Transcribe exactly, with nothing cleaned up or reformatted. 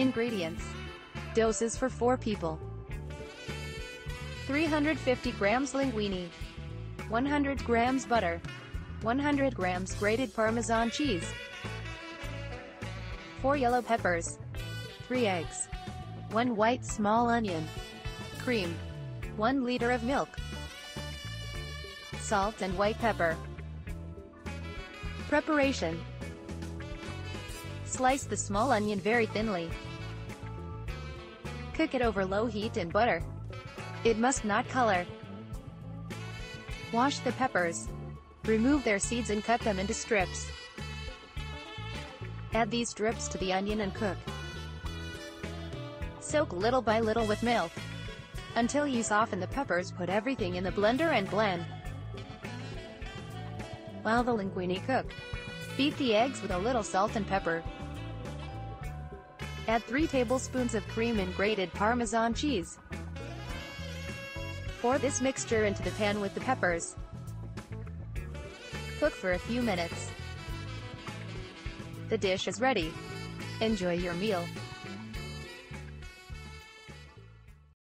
Ingredients. Doses for four people. three hundred fifty grams linguine, one hundred grams butter, one hundred grams grated Parmesan cheese, four yellow peppers, three eggs, one white small onion, cream, one liter of milk, salt and white pepper. Preparation. Slice the small onion very thinly. Cook it over low heat in butter. It must not color. Wash the peppers. Remove their seeds and cut them into strips. Add these strips to the onion and cook. Soak little by little with milk until you soften the peppers. Put everything in the blender and blend. While the linguine cook, beat the eggs with a little salt and pepper. Add three tablespoons of cream and grated Parmesan cheese. Pour this mixture into the pan with the peppers. Cook for a few minutes. The dish is ready. Enjoy your meal.